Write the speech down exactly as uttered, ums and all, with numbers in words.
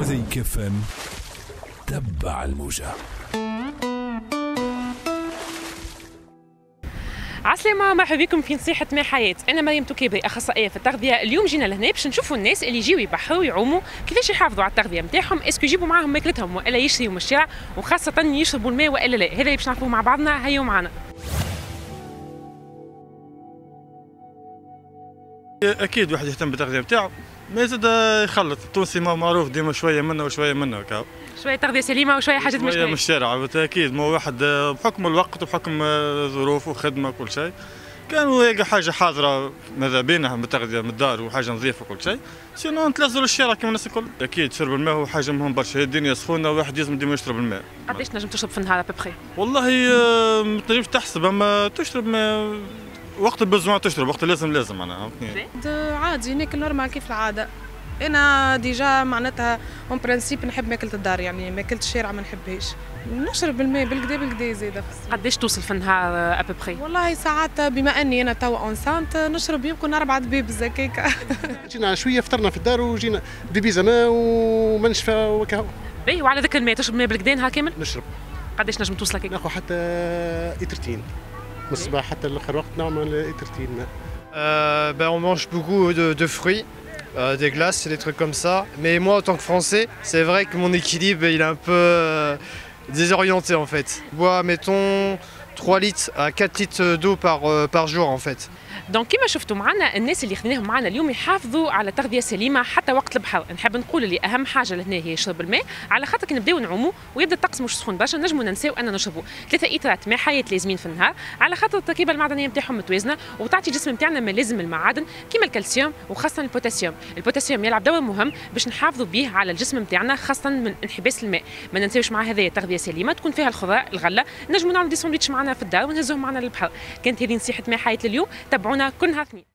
وزي كفن تبع الموجة. عسلامة، مرحبا بكم في نصيحة ماء حياة. أنا مريم توكيبري، أخصائية في التغذية. اليوم جينا لهنا باش نشوفوا الناس اللي يجيو يبحروا يعوموا كيفاش يحافظوا على التغذية نتاعهم، اسكو يجيبوا معاهم ماكلتهم وإلا يشريوا من الشارع، وخاصة يشربوا الماء وإلا لا. هذا باش نعرفوه مع بعضنا، هيا معنا. أكيد واحد يهتم بالتغذية نتاعو، ما زاد يخلط. التونسي معروف ديما شوية منا وشوية منا، هكا شوية تغذية سليمة وشوية حاجات مش من الشارع. بالتأكيد، ما واحد بحكم الوقت وبحكم ظروفه وخدمة كل شيء كانوا يلقى حاجة حاضرة ماذا بينها بالتغذية من الدار وحاجة نظيفة وكل شيء، سينو نتلزوا للشارع كيما الناس الكل. أكيد شرب الماء هو حاجة مهم برشا، هي الدنيا سخونة وواحد لازم ديما يشرب الماء. قداش تنجم تشرب في النهار أبخي؟ والله ما تنجمش تحسب، أما تشرب ما وقت البزوان تشرب، وقت لازم لازم. انا فهمتني عادي ناكل نورمال كيف العاده. انا ديجا معناتها اون برانسيب نحب ماكله الدار، يعني ماكله الشارع ما نحبهاش. نشرب الماء بالكدا بالكدا زاده. قداش توصل في النهار ابوبخي؟ والله ساعات بما اني انا توا اونسانت نشرب يمكن اربعه دبيب زكيكه. جينا شويه فطرنا في الدار وجينا دبيزه ماء ومنشفه وكهو. باهي، وعلى ذكر الماء تشرب الماء بالكدا نهار كامل؟ نشرب. قداش نجم توصل هكاك؟ ناخذ حتى إترتين من الصباح حتى لاخر وقت نعمل إترتين ماء. Euh, ben, on mange beaucoup de, de fruits, euh, des glaces, des trucs comme ça. Mais moi, en tant que Français, c'est vrai que mon équilibre il est un peu euh, désorienté en fait. Je bois, mettons, trois litres à quatre litres d'eau par, euh, par jour en fait. دونك كيما شفتوا معنا الناس اللي خذيناهم معنا اليوم يحافظوا على تغذيه سليمه حتى وقت البحر. نحب نقول اللي اهم حاجه لهنا هي شرب الماء، على خاطر كي نبداو نعوموا ويبدا الطقس مش سخون برشا نجموا ننساو ان نشربوا. ثلاثه ايترات ماء حياه لازمين في النهار، على خاطر التركيبه المعدنيه نتاعهم متوازنه وتعطي الجسم نتاعنا ما لازم المعادن كيما الكالسيوم وخاصه البوتاسيوم. البوتاسيوم يلعب دور مهم باش نحافظوا به على الجسم نتاعنا خاصه من انحباس الماء. ما ننساوش مع هذايا تغذيه سليمه تكون فيها الخضار الغله، نجموا نعملوا دي ساندويتش معنا في الدار ونهزوهم معنا للبحر. كانت هذه نصيحه ماء حياه لليوم، تابعونا كل نهار.